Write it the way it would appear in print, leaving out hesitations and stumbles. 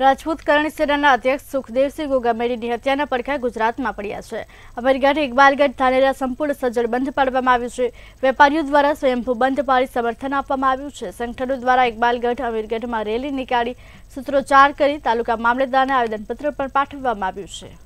राजपूत करणी सेना अध्यक्ष सुखदेव सिंह गोगामेड़ी हत्याना પડખા ગુજરાતમાં પડ્યા છે। અમીરગઢ, ઇકબાલગઢ, ધાનેરા સંપૂર્ણ સજ્જડ બંધ પાડવામાં આવ્યું છે। વેપારીઓ દ્વારા સ્વયંભૂ બંધ પાડી સમર્થન આપવામાં આવ્યું છે। સંગઠનો દ્વારા ઇકબાલગઢ, અમીરગઢમાં રેલી નીકાળી સૂત્રોચ્ચાર કરી તાલુકા મામલતદારને આવેદનપત્ર પણ પાઠવવામાં આવ્યું છે।